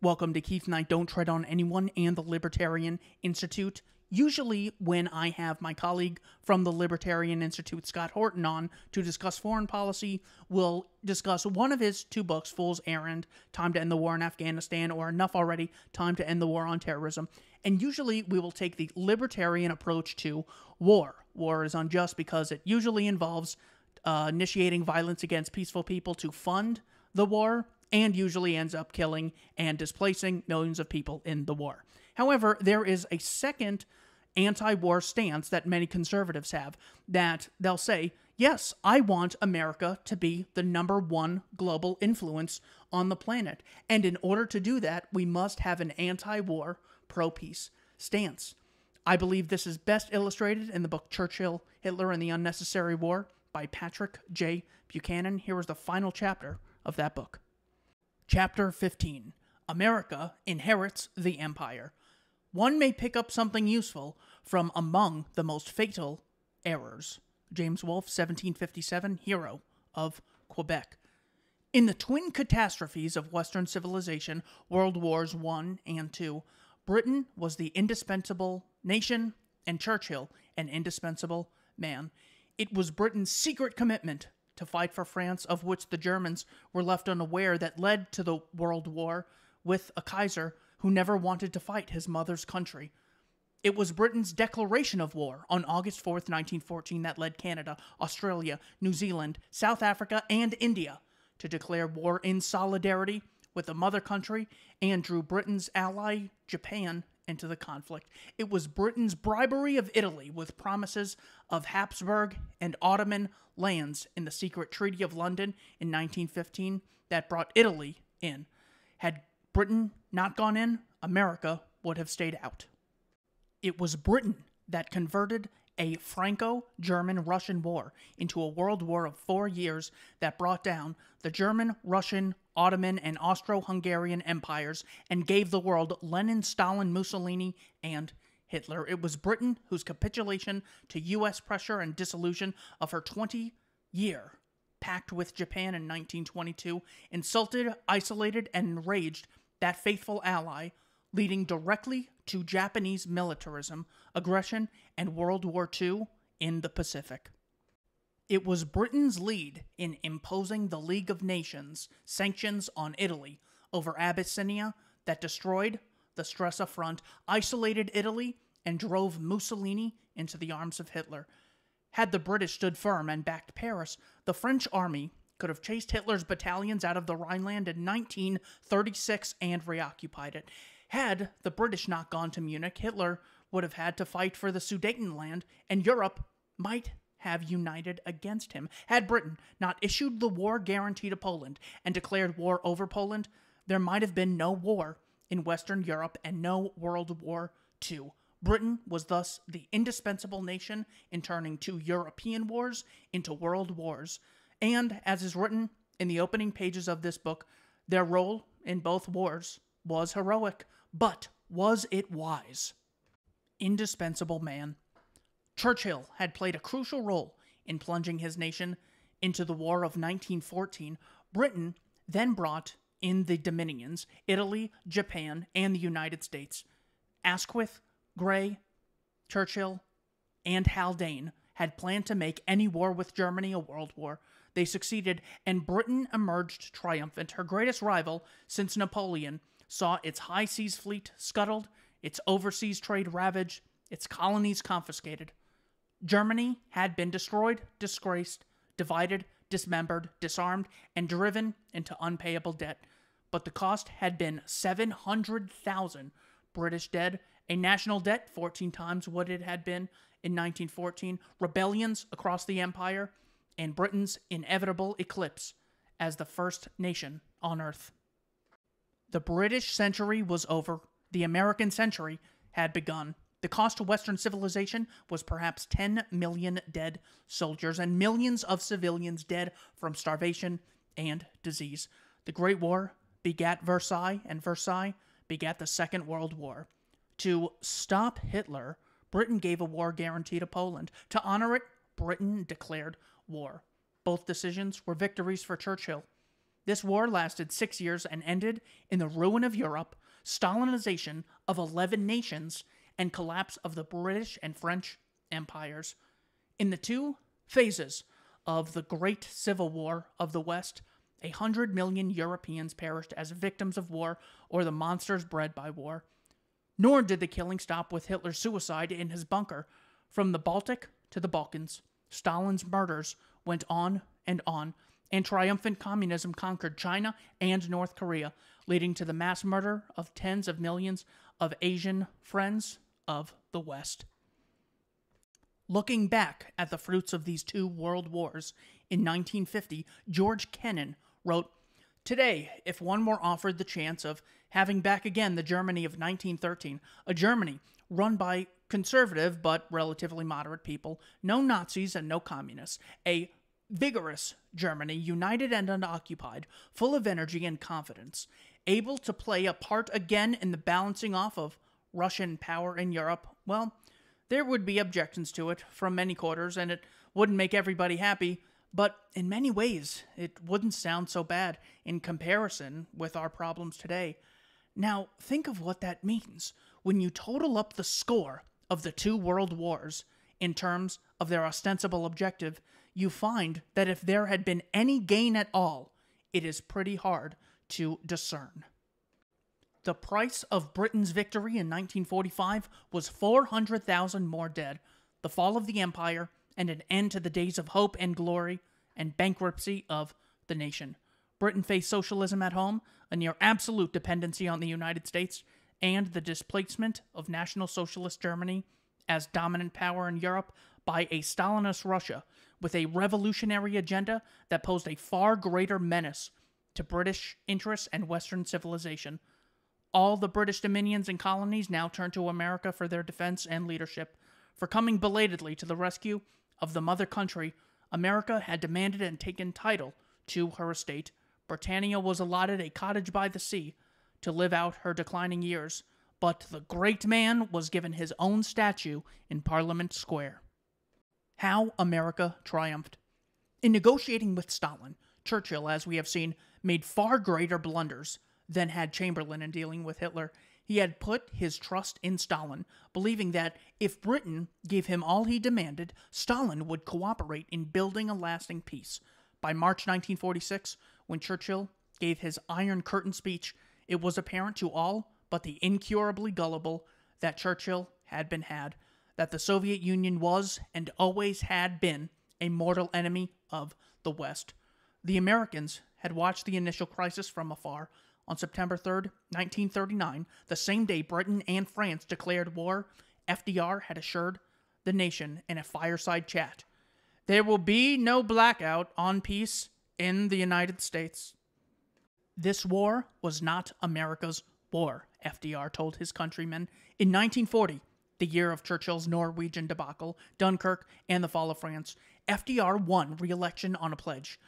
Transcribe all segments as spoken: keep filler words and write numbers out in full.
Welcome to Keith Knight, Don't Tread on Anyone, and the Libertarian Institute. Usually when I have my colleague from the Libertarian Institute, Scott Horton, on to discuss foreign policy, we'll discuss one of his two books, Fool's Errand, Time to End the War in Afghanistan, or Enough Already, Time to End the War on Terrorism. And usually we will take the libertarian approach to war. War is unjust because it usually involves uh, initiating violence against peaceful people to fund the war, and usually ends up killing and displacing millions of people in the war. However, there is a second anti-war stance that many conservatives have, that they'll say, yes, I want America to be the number one global influence on the planet, and in order to do that, we must have an anti-war, pro-peace stance. I believe this is best illustrated in the book Churchill, Hitler, and the Unnecessary War by Patrick J. Buchanan. Here is the final chapter of that book. Chapter fifteen. America Inherits the Empire. One may pick up something useful from among the most fatal errors. James Wolfe, seventeen fifty-seven, hero of Quebec. In the twin catastrophes of Western civilization, World Wars one and two, Britain was the indispensable nation, and Churchill an indispensable man. It was Britain's secret commitment to fight for France, of which the Germans were left unaware, that led to the World War with a Kaiser who never wanted to fight his mother's country. It was Britain's declaration of war on August fourth, nineteen fourteen, that led Canada, Australia, New Zealand, South Africa, and India to declare war in solidarity with the mother country and drew Britain's ally, Japan, into the conflict. It was Britain's bribery of Italy with promises of Habsburg and Ottoman lands in the secret Treaty of London in nineteen fifteen that brought Italy in. Had Britain not gone in, America would have stayed out. It was Britain that converted a Franco-German-Russian war into a world war of four years that brought down the German, Russian, Ottoman, and Austro-Hungarian empires and gave the world Lenin, Stalin, Mussolini, and Hitler. It was Britain whose capitulation to U S pressure and dissolution of her twenty-year pact with Japan in nineteen twenty-two insulted, isolated, and enraged that faithful ally, leading directly to Japanese militarism, aggression, and World War two in the Pacific. It was Britain's lead in imposing the League of Nations sanctions on Italy over Abyssinia that destroyed the Stresa Front, isolated Italy, and drove Mussolini into the arms of Hitler. Had the British stood firm and backed Paris, the French army could have chased Hitler's battalions out of the Rhineland in nineteen thirty-six and reoccupied it. Had the British not gone to Munich, Hitler would have had to fight for the Sudetenland, and Europe might have united against him. Had Britain not issued the war guarantee to Poland and declared war over Poland, there might have been no war in Western Europe and no World War two. Britain was thus the indispensable nation in turning two European wars into world wars, and, as is written in the opening pages of this book, their role in both wars was heroic, but was it wise? Indispensable man. Churchill had played a crucial role in plunging his nation into the War of nineteen fourteen. Britain then brought in the Dominions, Italy, Japan, and the United States. Asquith, Grey, Churchill, and Haldane had planned to make any war with Germany a world war. They succeeded, and Britain emerged triumphant, her greatest rival since Napoleon saw its high seas fleet scuttled, its overseas trade ravaged, its colonies confiscated. Germany had been destroyed, disgraced, divided, dismembered, disarmed, and driven into unpayable debt. But the cost had been seven hundred thousand British dead, a national debt fourteen times what it had been in nineteen fourteen, rebellions across the empire, and Britain's inevitable eclipse as the first nation on earth. The British century was over. The American century had begun. The cost to Western civilization was perhaps ten million dead soldiers and millions of civilians dead from starvation and disease. The Great War begat Versailles, and Versailles begat the Second World War. To stop Hitler, Britain gave a war guarantee to Poland. To honor it, Britain declared war. Both decisions were victories for Churchill. This war lasted six years and ended in the ruin of Europe, Stalinization of eleven nations, and collapse of the British and French empires. In the two phases of the Great Civil War of the West, a hundred million Europeans perished as victims of war or the monsters bred by war. Nor did the killing stop with Hitler's suicide in his bunker. From the Baltic to the Balkans, Stalin's murders went on and on, and triumphant communism conquered China and North Korea, leading to the mass murder of tens of millions of Asian friends of the West. Looking back at the fruits of these two world wars, in nineteen fifty, George Kennan wrote, "Today, if one were offered the chance of having back again the Germany of nineteen thirteen, a Germany run by conservative but relatively moderate people, no Nazis and no communists, a vigorous Germany, united and unoccupied, full of energy and confidence, able to play a part again in the balancing off of Russian power in Europe, well, there would be objections to it from many quarters, and it wouldn't make everybody happy, but in many ways, it wouldn't sound so bad in comparison with our problems today." Now, think of what that means when you total up the score of the two world wars in terms of their ostensible objective. You find that if there had been any gain at all, it is pretty hard to discern. The price of Britain's victory in nineteen forty-five was four hundred thousand more dead, the fall of the empire, and an end to the days of hope and glory and bankruptcy of the nation. Britain faced socialism at home, a near absolute dependency on the United States, and the displacement of National Socialist Germany as dominant power in Europe by a Stalinist Russia, with a revolutionary agenda that posed a far greater menace to British interests and Western civilization. All the British dominions and colonies now turned to America for their defense and leadership. For coming belatedly to the rescue of the mother country, America had demanded and taken title to her estate. Britannia was allotted a cottage by the sea to live out her declining years, but the great man was given his own statue in Parliament Square. How America triumphed. In negotiating with Stalin, Churchill, as we have seen, made far greater blunders than had Chamberlain in dealing with Hitler. He had put his trust in Stalin, believing that if Britain gave him all he demanded, Stalin would cooperate in building a lasting peace. By March nineteen forty-six, when Churchill gave his Iron Curtain speech, it was apparent to all but the incurably gullible that Churchill had been had. That the Soviet Union was, and always had been, a mortal enemy of the West. The Americans had watched the initial crisis from afar. On September third, nineteen thirty-nine, the same day Britain and France declared war, F D R had assured the nation in a fireside chat, "There will be no blackout on peace in the United States." This war was not America's war, F D R told his countrymen. In nineteen forty, the year of Churchill's Norwegian debacle, Dunkirk, and the fall of France, F D R won re-election on a pledge.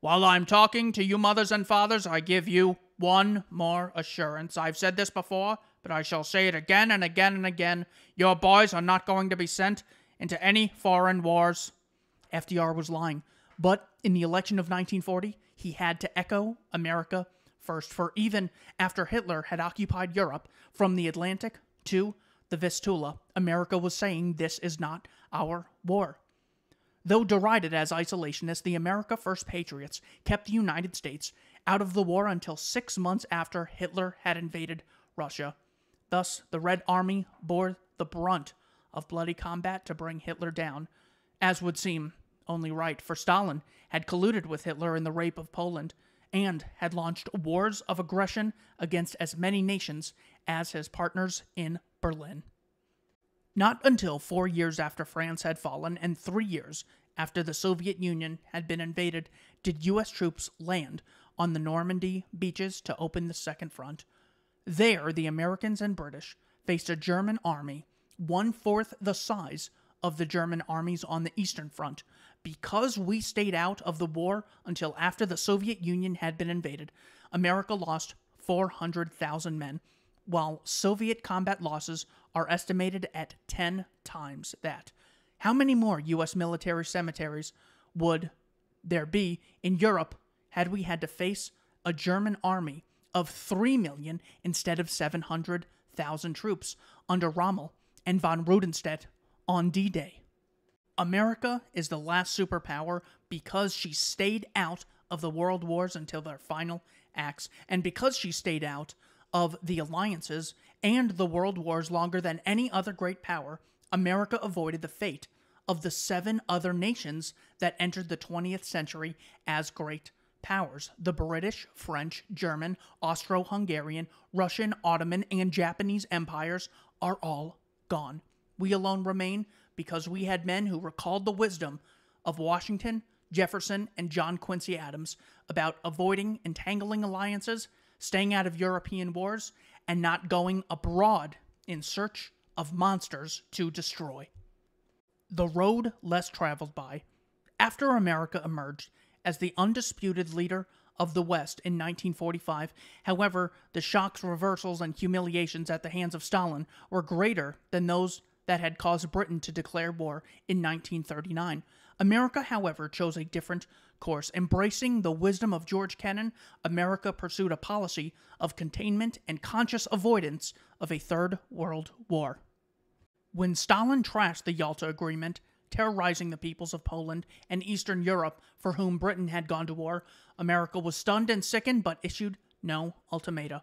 "While I'm talking to you mothers and fathers, I give you one more assurance. I've said this before, but I shall say it again and again and again. Your boys are not going to be sent into any foreign wars." F D R was lying, but in the election of nineteen forty, he had to echo America first, for even after Hitler had occupied Europe from the Atlantic to the Vistula, America was saying, "This is not our war." Though derided as isolationists, the America First patriots kept the United States out of the war until six months after Hitler had invaded Russia. Thus, the Red Army bore the brunt of bloody combat to bring Hitler down, as would seem only right, for Stalin had colluded with Hitler in the rape of Poland and had launched wars of aggression against as many nations as his partners in Berlin. Not until four years after France had fallen and three years after the Soviet Union had been invaded did U S troops land on the Normandy beaches to open the Second Front. There, the Americans and British faced a German army one-fourth the size of the German armies on the Eastern Front. Because we stayed out of the war until after the Soviet Union had been invaded, America lost four hundred thousand men, while Soviet combat losses are estimated at ten times that. How many more U S military cemeteries would there be in Europe had we had to face a German army of three million instead of seven hundred thousand troops under Rommel and von Rudinstedt on D Day. America is the last superpower because she stayed out of the world wars until their final acts, and because she stayed out of the alliances and the world wars longer than any other great power, America avoided the fate of the seven other nations that entered the twentieth century as great powers: the British, French, German, Austro-Hungarian, Russian, Ottoman, and Japanese empires are all gone. We alone remain because we had men who recalled the wisdom of Washington, Jefferson, and John Quincy Adams about avoiding entangling alliances, staying out of European wars, and not going abroad in search of monsters to destroy. The road less traveled by. After America emerged as the undisputed leader of the West in nineteen forty-five, however, the shocks, reversals, and humiliations at the hands of Stalin were greater than those that had caused Britain to declare war in nineteen thirty-nine. America, however, chose a different course. Embracing the wisdom of George Kennan, America pursued a policy of containment and conscious avoidance of a Third World War. When Stalin trashed the Yalta Agreement, terrorizing the peoples of Poland and Eastern Europe for whom Britain had gone to war, America was stunned and sickened but issued no ultimatum.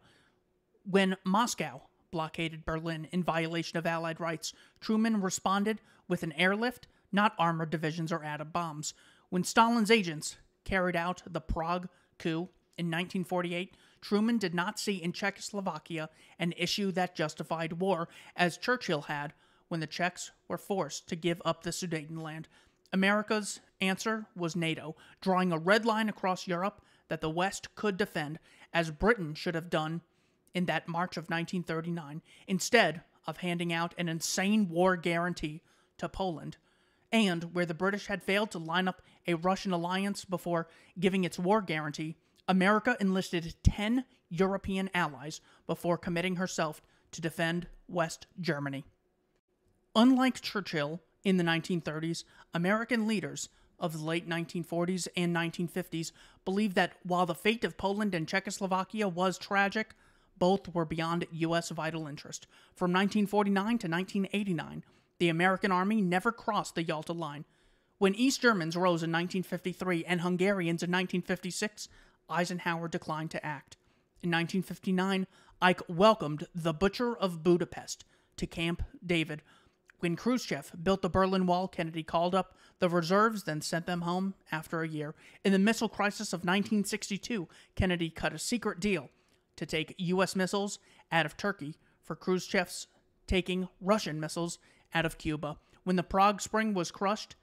When Moscow blockaded Berlin in violation of Allied rights, Truman responded with an airlift, not armored divisions or atom bombs. When Stalin's agents carried out the Prague coup in nineteen forty-eight, Truman did not see in Czechoslovakia an issue that justified war, as Churchill had when the Czechs were forced to give up the Sudetenland. America's answer was NATO, drawing a red line across Europe that the West could defend, as Britain should have done in that March of nineteen thirty-nine, instead of handing out an insane war guarantee to Poland. And where the British had failed to line up a Russian alliance before giving its war guarantee, America enlisted ten European allies before committing herself to defend West Germany. Unlike Churchill in the nineteen thirties, American leaders of the late nineteen forties and nineteen fifties believed that while the fate of Poland and Czechoslovakia was tragic, both were beyond U S vital interest. From nineteen forty-nine to nineteen eighty-nine, the American army never crossed the Yalta Line. When East Germans rose in nineteen fifty-three and Hungarians in nineteen fifty-six, Eisenhower declined to act. In nineteen fifty-nine, Ike welcomed the Butcher of Budapest to Camp David. When Khrushchev built the Berlin Wall, Kennedy called up the reserves, then sent them home after a year. In the missile crisis of nineteen sixty-two, Kennedy cut a secret deal to take U S missiles out of Turkey for Khrushchev's taking Russian missiles out of Cuba. When the Prague Spring was crushed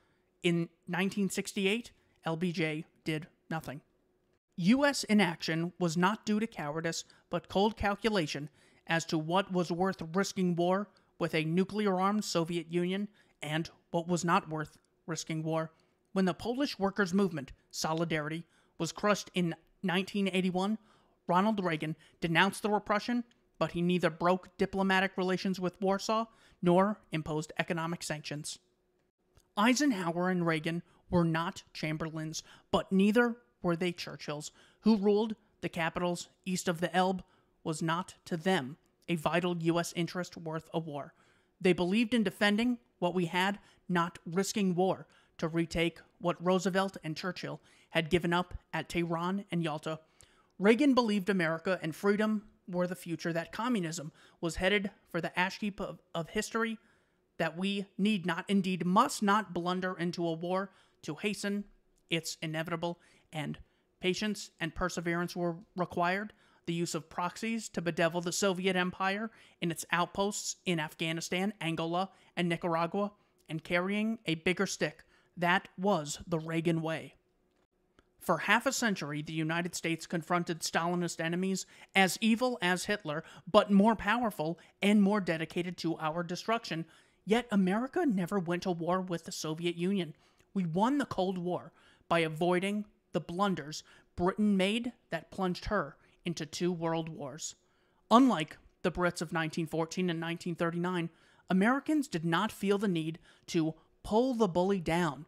in nineteen sixty-eight, L B J did nothing. U S inaction was not due to cowardice, but cold calculation as to what was worth risking war with a nuclear-armed Soviet Union and what was not worth risking war. When the Polish workers' movement, Solidarity, was crushed in nineteen eighty-one, Ronald Reagan denounced the repression, but he neither broke diplomatic relations with Warsaw nor imposed economic sanctions. Eisenhower and Reagan were not Chamberlains, but neither were they Churchills. Who ruled the capitals east of the Elbe was not to them a vital U S interest worth a war. They believed in defending what we had, not risking war to retake what Roosevelt and Churchill had given up at Tehran and Yalta. Reagan believed America and freedom were the future, that communism was headed for the ash heap of, of history, that we need not, indeed must not, blunder into a war to hasten its inevitable end. Patience and perseverance were required, the use of proxies to bedevil the Soviet Empire in its outposts in Afghanistan, Angola, and Nicaragua, and carrying a bigger stick. That was the Reagan way. For half a century, the United States confronted Stalinist enemies as evil as Hitler, but more powerful and more dedicated to our destruction. Yet America never went to war with the Soviet Union. We won the Cold War by avoiding the blunders Britain made that plunged her into two world wars. Unlike the Brits of nineteen fourteen and nineteen thirty-nine, Americans did not feel the need to pull the bully down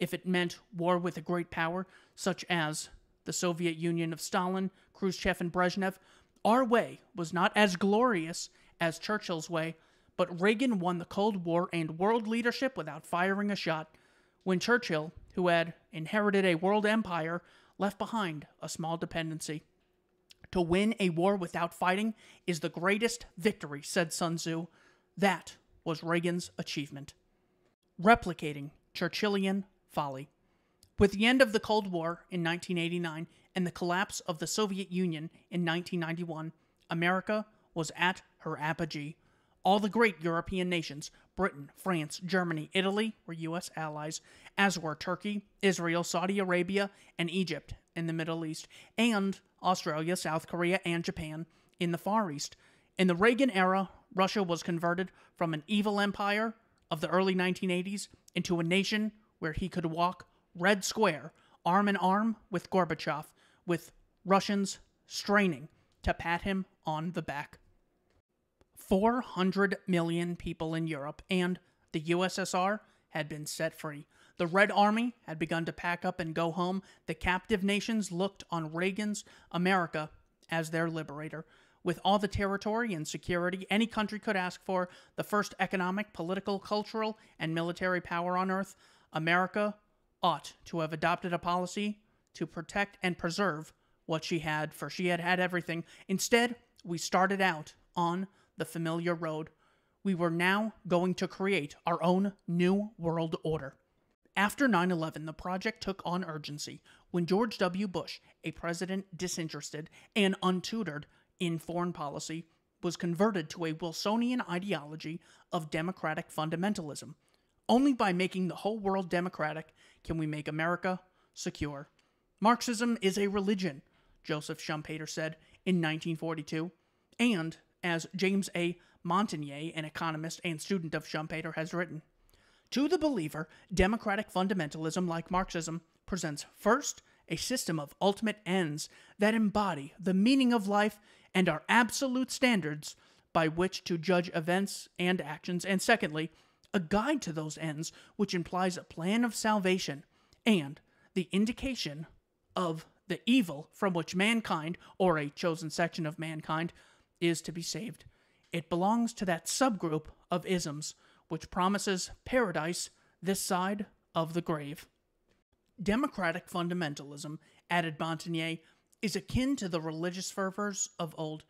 if it meant war with a great power such as the Soviet Union of Stalin, Khrushchev, and Brezhnev, our way was not as glorious as Churchill's way, but Reagan won the Cold War and world leadership without firing a shot, when Churchill, who had inherited a world empire, left behind a small dependency. To win a war without fighting is the greatest victory, said Sun Tzu. That was Reagan's achievement. Replicating Churchillian folly. With the end of the Cold War in nineteen eighty-nine and the collapse of the Soviet Union in nineteen ninety-one, America was at her apogee. All the great European nations, Britain, France, Germany, Italy, were U S allies, as were Turkey, Israel, Saudi Arabia, and Egypt in the Middle East, and Australia, South Korea, and Japan in the Far East. In the Reagan era, Russia was converted from an evil empire of the early nineteen eighties into a nation where he could walk red square, arm in arm with Gorbachev, with Russians straining to pat him on the back. four hundred million people in Europe and the U S S R had been set free. The Red Army had begun to pack up and go home. The captive nations looked on Reagan's America as their liberator. With all the territory and security any country could ask for, the first economic, political, cultural, and military power on earth, America ought to have adopted a policy to protect and preserve what she had, for she had had everything. Instead, we started out on the familiar road. We were now going to create our own new world order. After nine eleven, the project took on urgency when George W. Bush, a president disinterested and untutored in foreign policy, was converted to a Wilsonian ideology of democratic fundamentalism. Only by making the whole world democratic can we make America secure. Marxism is a religion, Joseph Schumpeter said in nineteen forty-two, and as James A. Montagnier, an economist and student of Schumpeter, has written, to the believer, democratic fundamentalism, like Marxism, presents first a system of ultimate ends that embody the meaning of life and are absolute standards by which to judge events and actions, and secondly, a guide to those ends which implies a plan of salvation and the indication of the evil from which mankind, or a chosen section of mankind, is to be saved. It belongs to that subgroup of isms which promises paradise this side of the grave. Democratic fundamentalism, added Montagnier, is akin to the religious fervors of old.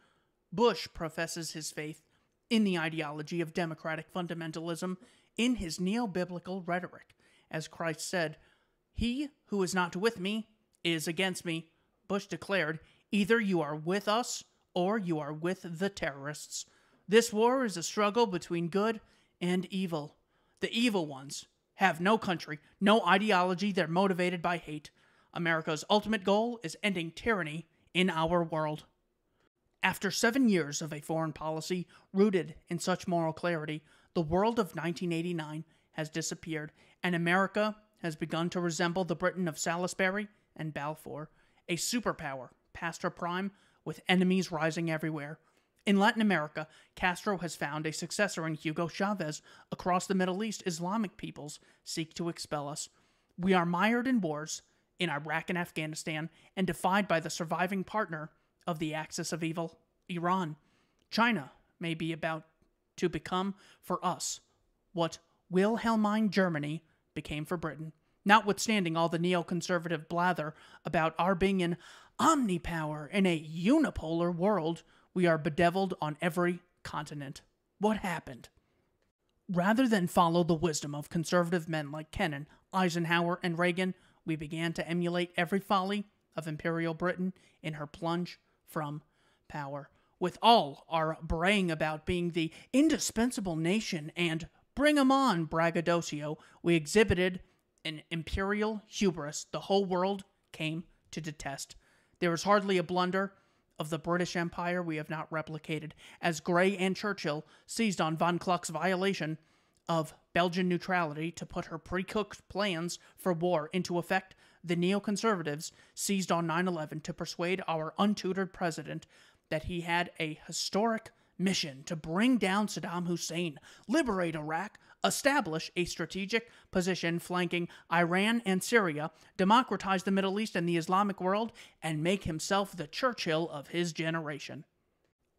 Bush professes his faith in the ideology of democratic fundamentalism in his neo-biblical rhetoric. As Christ said, "He who is not with me is against me." Bush declared, "Either you are with us or you are with the terrorists. This war is a struggle between good and evil. The evil ones have no country, no ideology. They're motivated by hate. America's ultimate goal is ending tyranny in our world." After seven years of a foreign policy rooted in such moral clarity, the world of nineteen eighty-nine has disappeared, and America has begun to resemble the Britain of Salisbury and Balfour, a superpower past her prime, with enemies rising everywhere. In Latin America, Castro has found a successor in Hugo Chavez. Across the Middle East, Islamic peoples seek to expel us. We are mired in wars in Iraq and Afghanistan, and defied by the surviving partner of the axis of evil, Iran. China may be about to become for us what Wilhelmine Germany became for Britain. Notwithstanding all the neoconservative blather about our being in omnipower in a unipolar world, we are bedeviled on every continent. What happened? Rather than follow the wisdom of conservative men like Kennan, Eisenhower, and Reagan, we began to emulate every folly of Imperial Britain in her plunge from power. With all our braying about being the indispensable nation and bring 'em on braggadocio, we exhibited an imperial hubris the whole world came to detest. There is hardly a blunder of the British Empire we have not replicated, as Grey and Churchill seized on von Kluck's violation of Belgian neutrality to put her pre-cooked plans for war into effect. The neoconservatives seized on nine eleven to persuade our untutored president that he had a historic mission to bring down Saddam Hussein, liberate Iraq, establish a strategic position flanking Iran and Syria, democratize the Middle East and the Islamic world, and make himself the Churchill of his generation.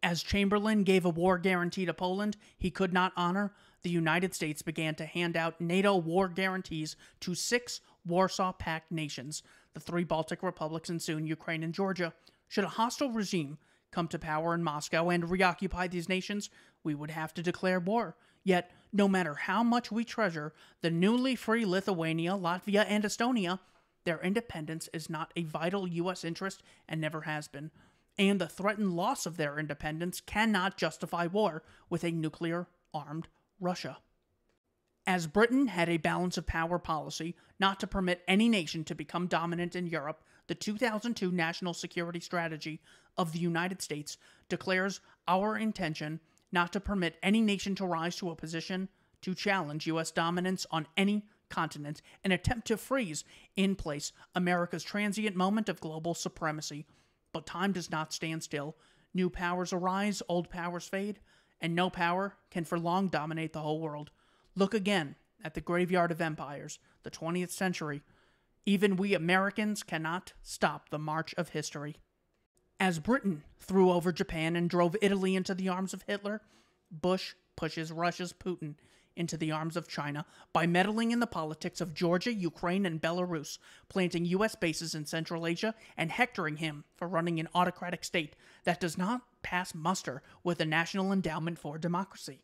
As Chamberlain gave a war guarantee to Poland he could not honor, the United States began to hand out NATO war guarantees to six Warsaw Pact nations, the three Baltic republics and soon Ukraine and Georgia. Should a hostile regime come to power in Moscow and reoccupy these nations, we would have to declare war. Yet, no matter how much we treasure the newly free Lithuania, Latvia, and Estonia, their independence is not a vital U S interest and never has been. And the threatened loss of their independence cannot justify war with a nuclear-armed Russia. As Britain had a balance of power policy not to permit any nation to become dominant in Europe, the two thousand two National Security Strategy of the United States declares our intention not to permit any nation to rise to a position to challenge U S dominance on any continent and attempt to freeze in place America's transient moment of global supremacy. But time does not stand still. New powers arise, old powers fade, and no power can for long dominate the whole world. Look again at the graveyard of empires, the twentieth century. Even we Americans cannot stop the march of history. As Britain threw over Japan and drove Italy into the arms of Hitler, Bush pushes Russia's Putin into the arms of China by meddling in the politics of Georgia, Ukraine, and Belarus, planting U S bases in Central Asia and hectoring him for running an autocratic state that does not pass muster with the National Endowment for Democracy.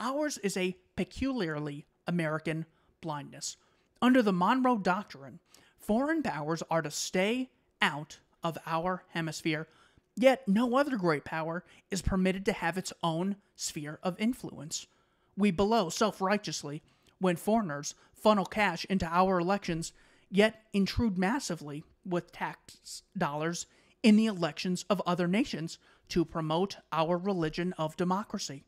Ours is a peculiarly American blindness. Under the Monroe Doctrine, foreign powers are to stay out of our hemisphere, yet no other great power is permitted to have its own sphere of influence. We bellow self-righteously when foreigners funnel cash into our elections, yet intrude massively with tax dollars in the elections of other nations to promote our religion of democracy.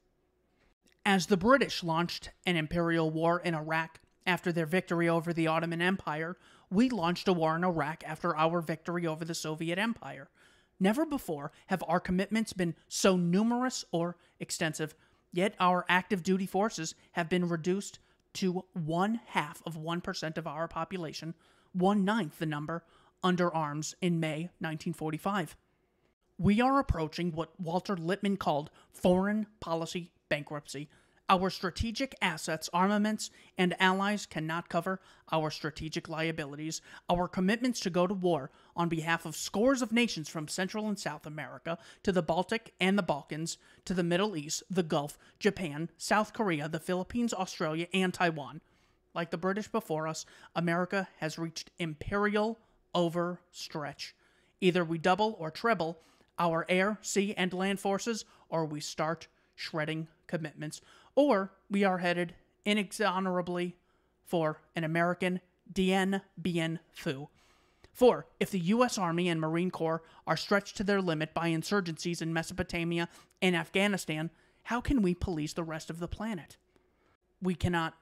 As the British launched an imperial war in Iraq after their victory over the Ottoman Empire, we launched a war in Iraq after our victory over the Soviet Empire. Never before have our commitments been so numerous or extensive, yet our active duty forces have been reduced to one half of one percent of our population, one ninth the number under arms in May nineteen forty-five. We are approaching what Walter Lippmann called foreign policy bankruptcy. Our strategic assets, armaments, and allies cannot cover our strategic liabilities. Our commitments to go to war on behalf of scores of nations from Central and South America to the Baltic and the Balkans, to the Middle East, the Gulf, Japan, South Korea, the Philippines, Australia, and Taiwan. Like the British before us, America has reached imperial overstretch. Either we double or treble our air, sea, and land forces, or we start shredding commitments, or we are headed inexorably for an American Dien Bien Phu. For if the U S Army and Marine Corps are stretched to their limit by insurgencies in Mesopotamia and Afghanistan, how can we police the rest of the planet? We cannot.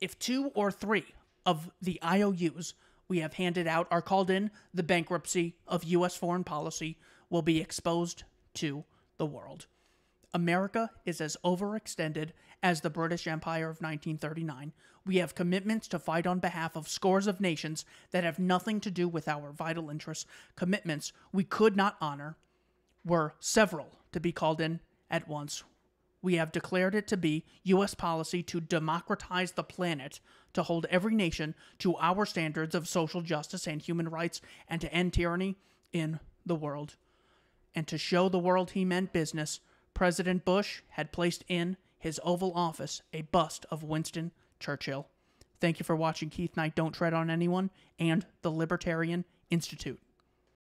If two or three of the I O Us we have handed out are called in, the bankruptcy of U S foreign policy will be exposed to the world. America is as overextended as the British Empire of nineteen thirty-nine. We have commitments to fight on behalf of scores of nations that have nothing to do with our vital interests. Commitments we could not honor were several to be called in at once. We have declared it to be U S policy to democratize the planet, to hold every nation to our standards of social justice and human rights, and to end tyranny in the world. And to show the world he meant business, President Bush had placed in his Oval Office a bust of Winston Churchill. Thank you for watching Keith Knight, Don't Tread on Anyone, and the Libertarian Institute.